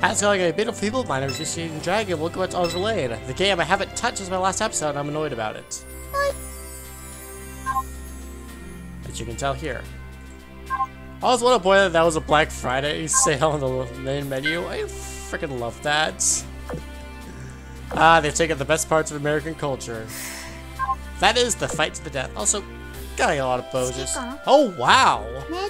How's it going, you beautiful people? My name is Sneezing Dragon. Welcome back to Azur Lane. The game I haven't touched since my last episode, and I'm annoyed about it. As you can tell here. I was a little boy that was a Black Friday sale on the main menu. I freaking love that. Ah, they've taken the best parts of American culture. That is the fight to the death. Also, got a lot of poses. Oh, wow! Well,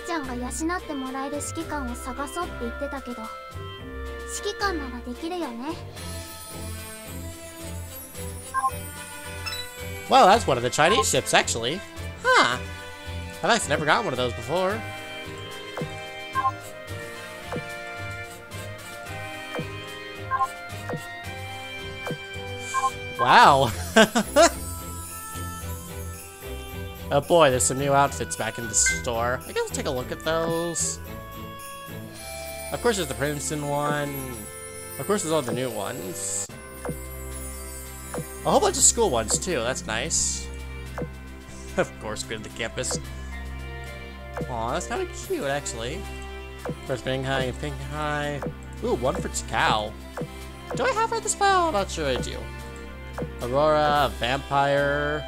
that's one of the Chinese ships, actually. Huh. I've actually never gotten one of those before. Wow. Oh boy, there's some new outfits back in the store. I guess we'll take a look at those. Of course there's the Princeton one. Of course there's all the new ones. A whole bunch of school ones too, that's nice. Of course, go to the campus. Aw, that's kind of cute actually. First Binghai and Pinghai. Ooh, one for Taihou. Do I have her this file? I'm not sure I do. Aurora, vampire.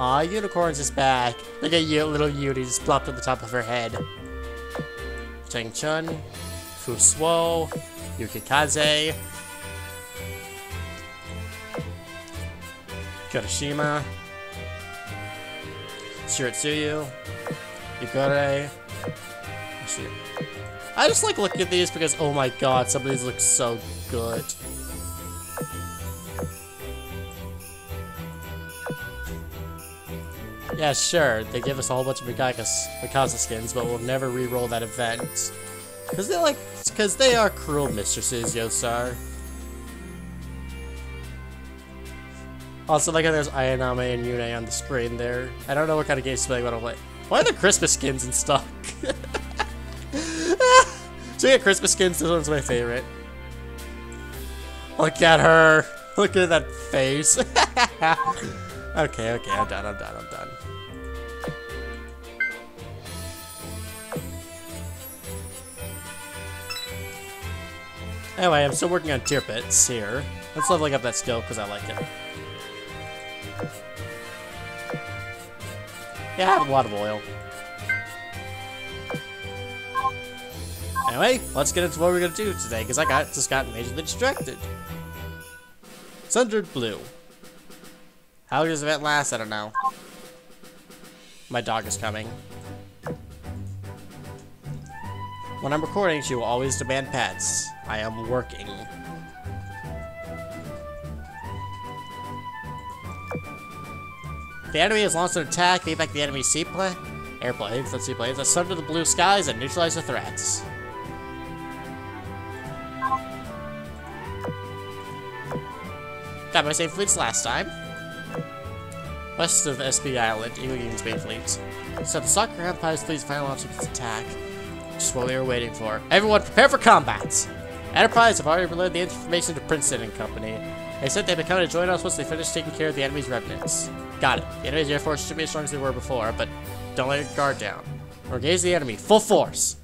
Aw, Unicorns is back. Look at you, little Yuri just plopped on the top of her head. Chang Chun, Fuswo, Yukikaze, Kurashima, Shiritsuyu, Yukare. I just like looking at these because, oh my god, some of these look so good. Yeah, sure, they give us a whole bunch of Mikasa skins, but we'll never re-roll that event. Because they are cruel mistresses, Yosar. Also, like how there's Ayanami and Yune on the screen there. I don't know what kind of games they want to play. Why are there Christmas skins in stock? So yeah, Christmas skins, this one's my favorite. Look at her! Look at that face! Okay, okay, I'm done. Anyway, I'm still working on tier bits here. Let's leveling up that skill because I like it. Yeah, I have a lot of oil. Anyway, let's get into what we're gonna do today because I just got majorly distracted. Sundered Blue. How long does the event last? I don't know. My dog is coming. When I'm recording, she will always demand pets. I am working. The enemy has launched an attack. Feed back the enemy's airplanes. Let's see, planes. Sunder the blue skies and neutralize the threats. Got my same fleets last time. West of SB Island, Eagle Union's main fleet. So the Soccer Empire's fleet's final launch of its attack. Just what we were waiting for. Everyone, prepare for combat! Enterprise have already relayed the information to Princeton and Company. They said they'd be coming to join us once they finish taking care of the enemy's remnants. Got it. The enemy's air force should be as strong as they were before, but don't let your guard down. Or engage the enemy, full force!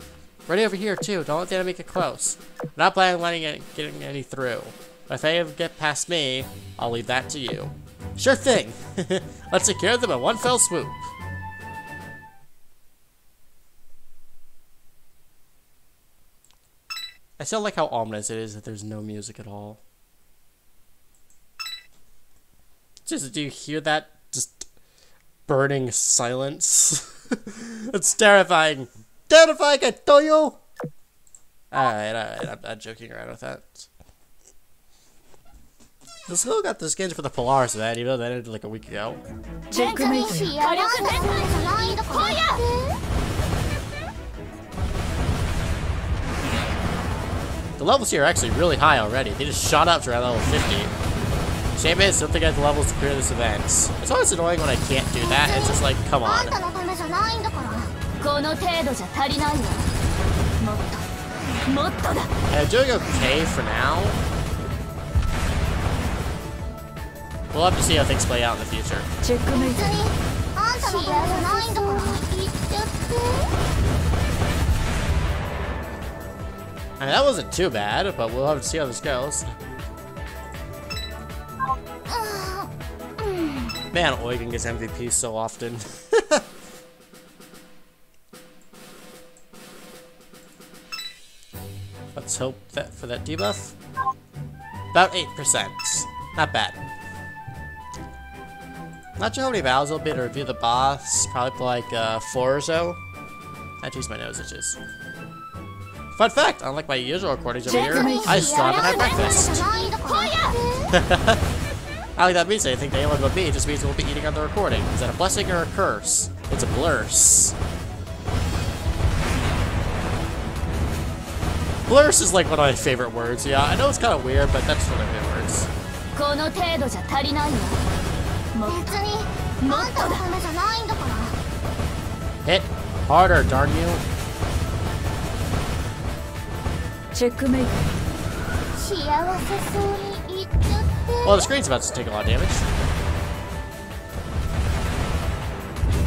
Ready over here, too. Don't let the enemy get close. I'm not planning on letting it, getting any through. But if they get past me, I'll leave that to you. Sure thing! Let's secure them in one fell swoop. I still like how ominous it is that there's no music at all. Just, do you hear that? Just burning silence? It's terrifying! Terrifying, I tell you! Alright, I'm not joking around with that. The school got the skins for the Polaris event, even though that ended like a week ago. The levels here are actually really high already. They just shot up to around level 50. Shame is, I don't think I have the levels to clear this event. It's always annoying when I can't do that. It's just like, come on. I'm doing okay for now. We'll have to see how things play out in the future. I mean, that wasn't too bad, but we'll have to see how this goes. Man, Oigen gets MVP so often. Let's hope that for that debuff. About 8%. Not bad. Not sure how many battles I'll be to review the boss. Probably like 4 or so. I choose my nose itches. Fun fact, unlike my usual recordings over here, I still haven't had breakfast. I like that means anything to anyone but me, it just means we'll be eating on the recording. Is that a blessing or a curse? It's a blurse. Blurse is like one of my favorite words, yeah. I know it's kind of weird, but that's one of my favorite words. Hit harder, darn you. Checkmate. Well, the screen's about to take a lot of damage. I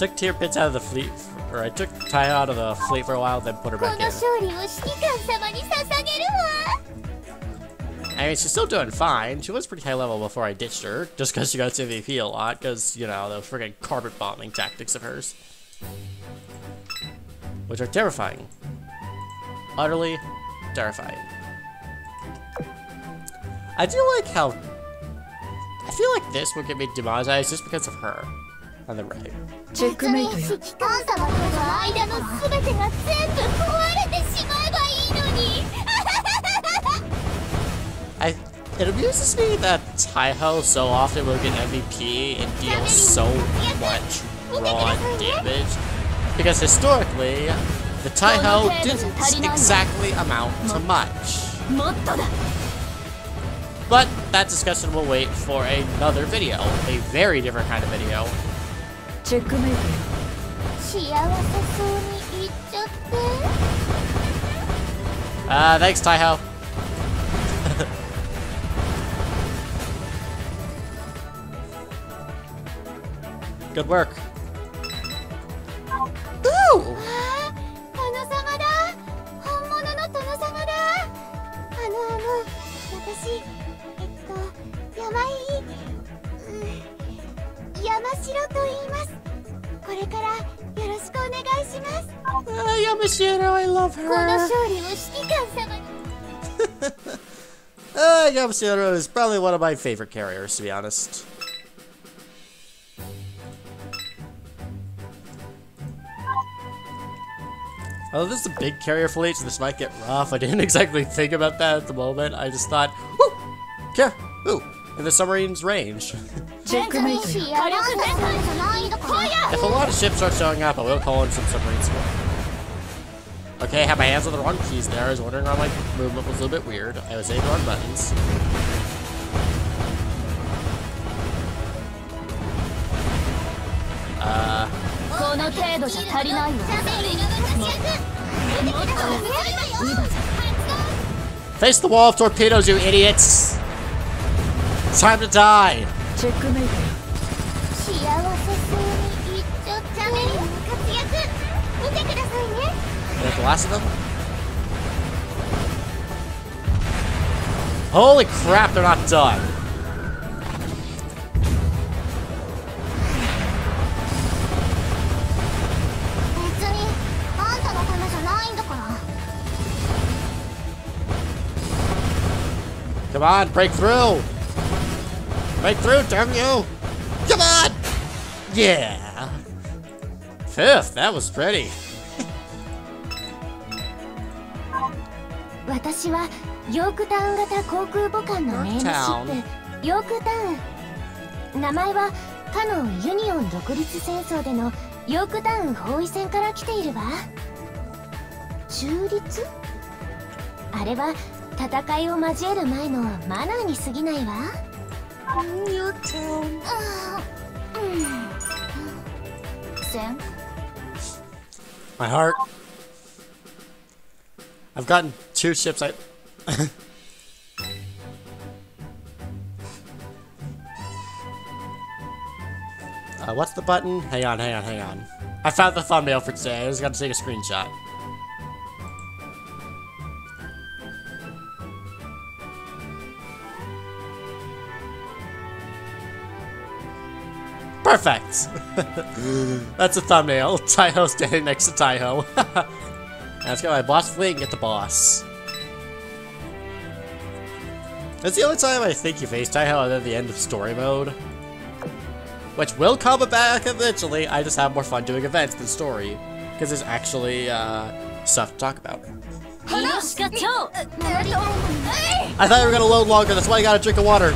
took Taihou out of the fleet, or I took Taihou out of the fleet for a while, then put her back in. I mean, she's still doing fine. She was pretty high level before I ditched her, just because she got MVP a lot, because, you know, those freaking carpet bombing tactics of hers. Which are terrifying. Utterly terrifying. I do like how... I feel like this would get me demonetized just because of her. On the right. It amuses me that Taihou so often will get MVP and deal so much raw damage. Because historically, the Taihou didn't exactly amount to much. But that discussion will wait for another video. A very different kind of video. Thanks, Taihou. Good work. Ooh! Yamashiro, I love her. Yamashiro is probably one of my favorite carriers, to be honest. Oh, this is a big carrier fleet, so this might get rough. I didn't exactly think about that at the moment. I just thought, woo, care, woo, in the submarine's range. If a lot of ships start showing up, I will call in some submarine support. Okay, I had my hands on the wrong keys there. I was wondering why my movement was a little bit weird. I was hitting the wrong buttons. Face the wall of torpedoes, you idiots! It's time to die! The last of them? Holy crap, they're not done. Come on, break through! Break through, damn you! Come on! Yeah! Fifth, that was pretty. My heart. I've gotten 2 ships. What's the button? Hang on. I found the thumbnail for today. I just got to take a screenshot. Perfect! That's a thumbnail. Taihou standing next to Taihou. Let's get my boss fleet and get the boss. That's the only time I think you face Taihou other than the end of story mode. Which will come back eventually. I just have more fun doing events than story. Because there's actually stuff to talk about. I thought you were gonna load longer, that's why I got a drink of water.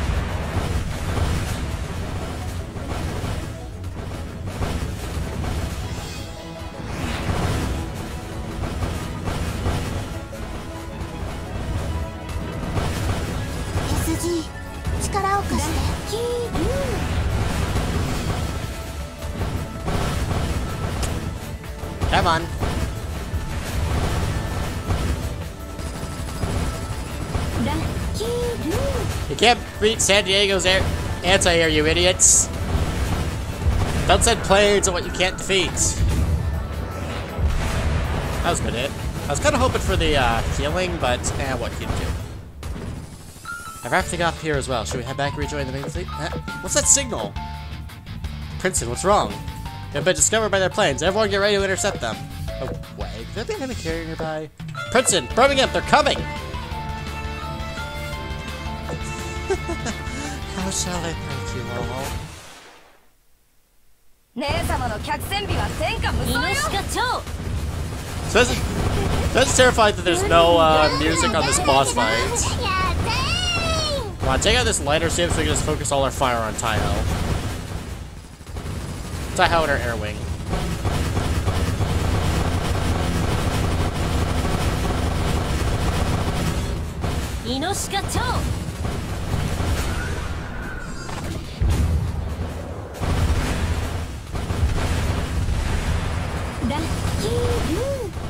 Come on. You can't beat San Diego's anti-air, you idiots. Don't send planes on what you can't defeat. That was a good hit. I was kind of hoping for the healing, but what can you do? I wrapped things up here as well. Should we head back and rejoin the main fleet? What's that signal? Princeton, what's wrong? They've been discovered by their planes. Everyone get ready to intercept them. Oh, wait. Did they have a carrier nearby? Princeton! Birmingham! They're coming! How shall I thank you, Momo? So this is terrifying that there's no music on this boss fight. Come on, take out this lighter ship so we can just focus all our fire on Taihou. Taihou and her air wing.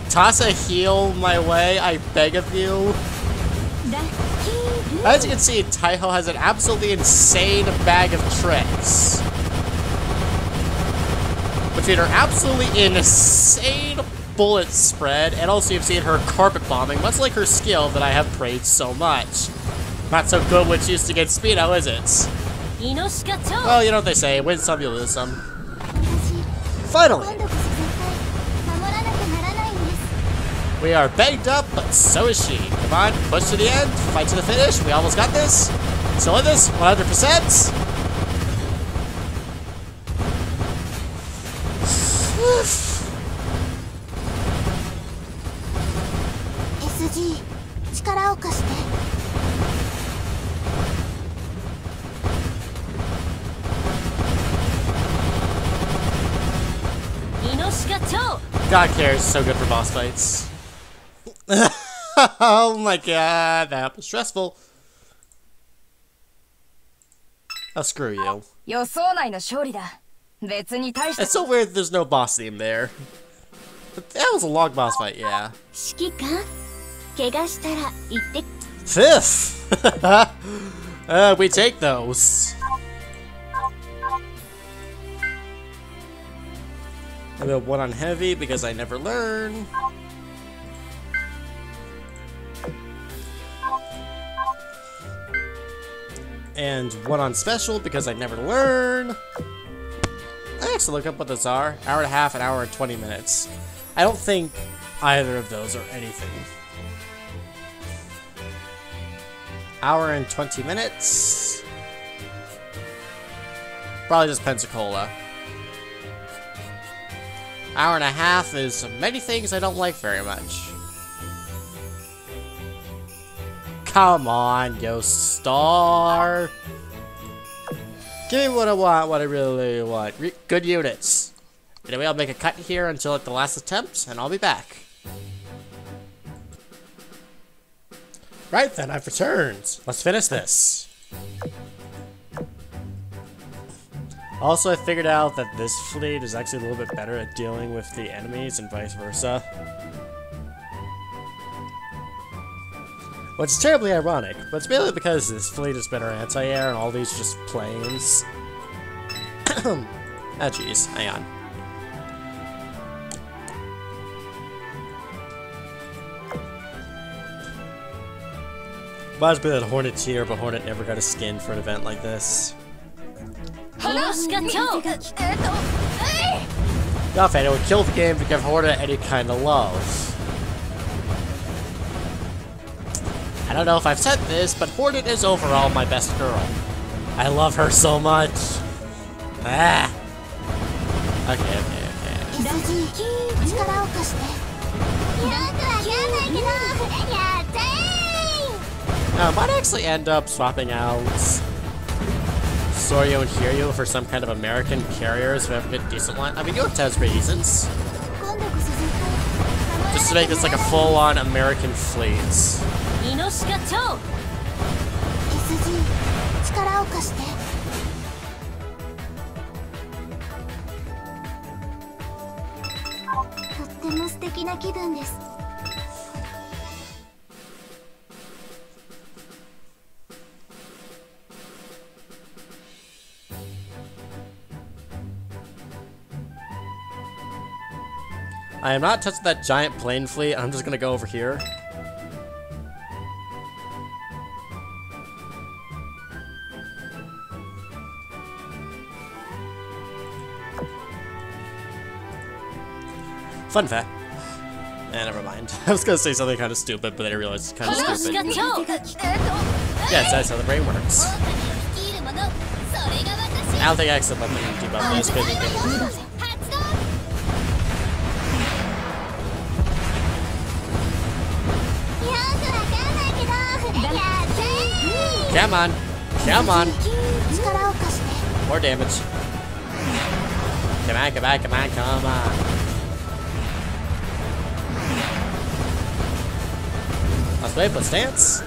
Toss a heel my way, I beg of you. As you can see, Taihou has an absolutely insane bag of tricks. Between her absolutely insane bullet spread, and also you've seen her carpet bombing, much like her skill that I have praised so much. Not so good when it's used against Speedo, is it? Well, you know what they say, win some, you lose some. Finally! We are banged up, but so is she. Come on, push to the end, fight to the finish, we almost got this. Still in this, 100%! God cares, so good for boss fights. Oh my god, that was stressful. Oh, screw you. It's so weird that there's no boss theme there. But that was a long boss fight, yeah. Fifth! We take those. I built one on heavy because I never learn. And one on special because I never learn. I have to look up what those are. Hour and a half, an hour and 20 minutes. I don't think either of those are anything. Hour and 20 minutes. Probably just Pensacola. Hour and a half is many things I don't like very much. Come on, yo star! Give me what I want, what I really want. Good units. Anyway, I'll make a cut here until at the last attempt, and I'll be back. Right then, I've returned. Let's finish this. Also, I figured out that this fleet is actually a little bit better at dealing with the enemies and vice versa. Which is terribly ironic, but it's mainly because this fleet is better anti-air and all these just planes. Ah, jeez. Hang on. Might as well be that Hornet's here, but Hornet never got a skin for an event like this. Not fan, it would kill the game to give Hornet any kind of love. I don't know if I've said this, but Hornet is overall my best girl. I love her so much. Ah. Okay. I might actually end up swapping out Soryu and Hiryu for some kind of American carriers who have a good, decent line. I mean, York has reasons. Just to make this like a full-on American fleet. I am not touching that giant plane fleet. I'm just gonna go over here. Fun fact. Eh, never mind. I was gonna say something kind of stupid, but then I realized it's kind of stupid. Yes, that's how the brain works. I don't think I accept my thing about this, but come on! Come on! More damage. Come on, come on, come on, come on! Let's play, let's dance!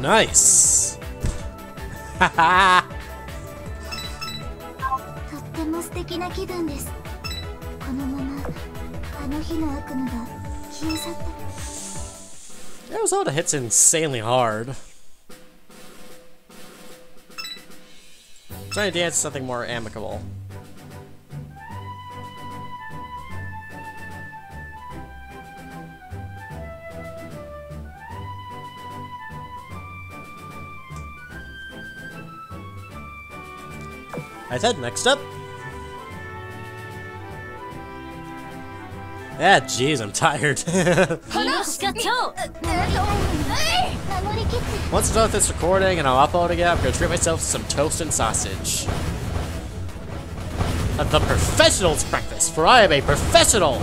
Nice! Haha! Arizona hits insanely hard. I'm trying to dance something more amicable. I said next up. Ah, jeez, I'm tired. Once I'm done with this recording and I'll upload again, I'm gonna treat myself to some toast and sausage. At the professional's breakfast, for I am a professional!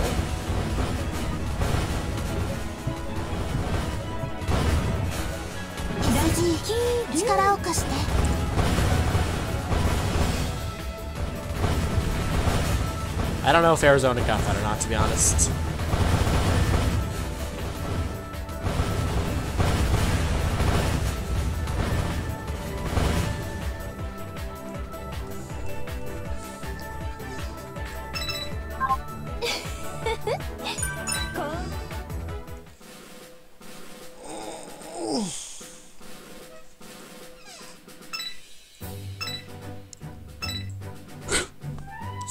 I don't know if Arizona got that or not, to be honest.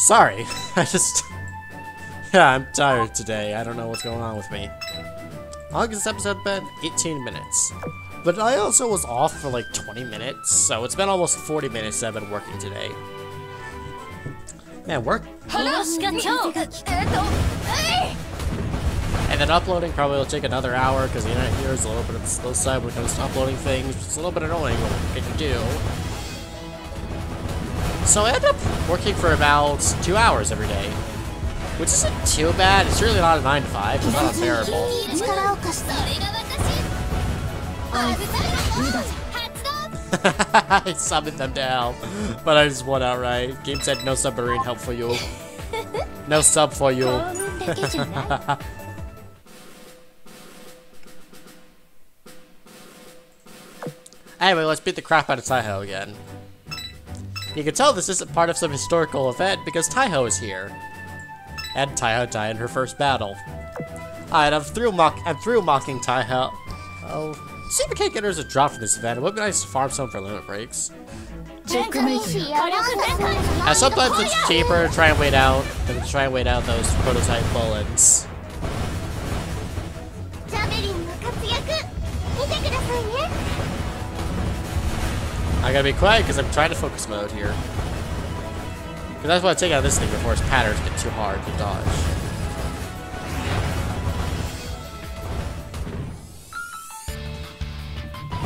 Sorry, I just... yeah, I'm tired today. I don't know what's going on with me. How long has this episode been? 18 minutes. But I also was off for like 20 minutes, so it's been almost 40 minutes that I've been working today. Man, work? And then uploading probably will take another hour, because the internet here is a little bit of the slow side when it comes to uploading things. It's a little bit annoying what we can do. So I end up working for about 2 hours every day, which isn't too bad. It's really not a 9 to 5. It's not unbearable. I summoned them to hell, but I just won outright. Game said no submarine help for you. No sub for you. Anyway, let's beat the crap out of Taihou again. You can tell this isn't part of some historical event because Taihou is here. And Taihou died in her first battle. Alright, I'm through mocking Taihou. Oh. See if we can't get her as a drop from this event. It would be nice to farm some for limit breaks. And sometimes it's cheaper to try and wait out those prototype bullets. I gotta be quiet because I'm trying to focus mode here. Because I just want to take out this thing before its patterns get too hard to dodge.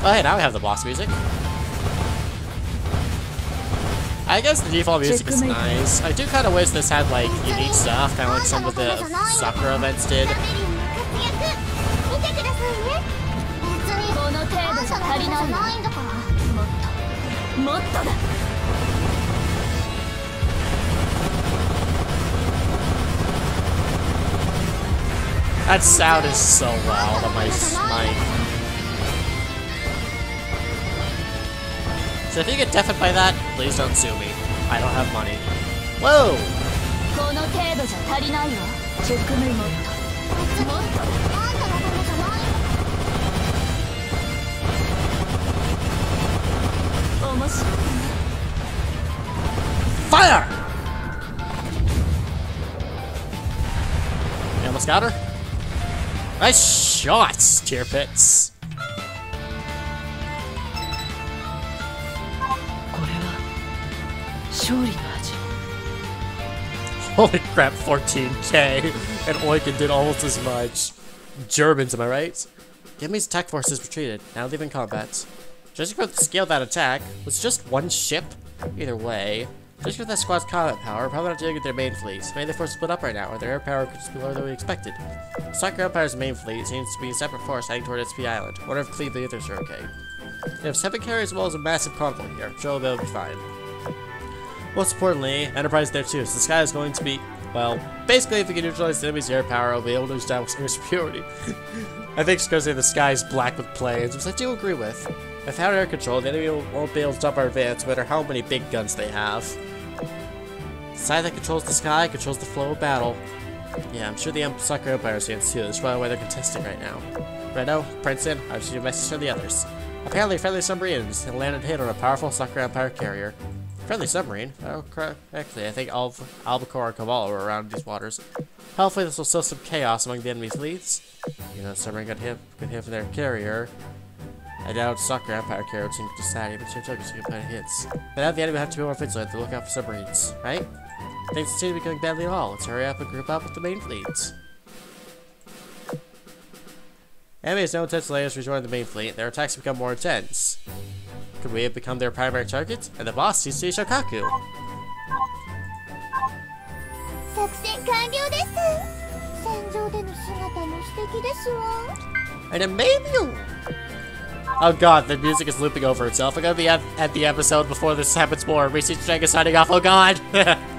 Oh hey, now we have the boss music. I guess the default music is nice. I do kind of wish this had like unique stuff, kind of like some of the Sakura events did. That sound is so loud on my mic. So if you get deafened by that, please don't sue me. I don't have money. Whoa! Fire! You almost got her? Nice shots, Tear Pits. Holy crap, 14k, and Oigen did almost as much. Germans, am I right? Gemi's attack force is retreated, now leaving combat. Judging from the scale of that attack, was just one ship? Either way, judging from that squad's combat power, probably not dealing with their main fleet. Maybe they're forced to split up right now, or their air power could just be lower than we expected. Soccer Empire's main fleet seems to be a separate force heading toward SP Island. Wonder if Cleveland the others are okay. They have 7 carriers as well as a massive convoy here. Sure, they'll be fine. Most importantly, Enterprise there too, so this guy is going to be, well, basically if we can neutralize the enemy's air power, I'll be able to establish air superiority. I think it's because the sky is black with planes, which I do agree with. Without air control, the enemy won't be able to stop our advance, no matter how many big guns they have. The side that controls the sky controls the flow of battle. Yeah, I'm sure the Soccer Empire stands too, that's probably why they're contesting right now. Reno, Princeton, I've received a message from the others. Apparently friendly submarines and landed hit on a powerful Soccer Empire carrier. Friendly submarine? Oh, correctly. I think Albacore and Cabal were around these waters. Hopefully this will sow some chaos among the enemy fleets. You know, submarine got hit from their carrier. I doubt Soccer Empire carrier would seem to decide, but she took us to get hits. But now the enemy have to be more vigilant to look out for submarines, right? Things seem to be going badly at all. Let's hurry up and group up with the main fleets. Enemy has no intention to let us rejoin the main fleet. Their attacks become more intense. Could we have become their primary target? And the boss seems to be Shoukaku. And it may be oh god, the music is looping over itself. I'm gonna be at the episode before this happens more. Sneezing Dragon signing off. Oh god!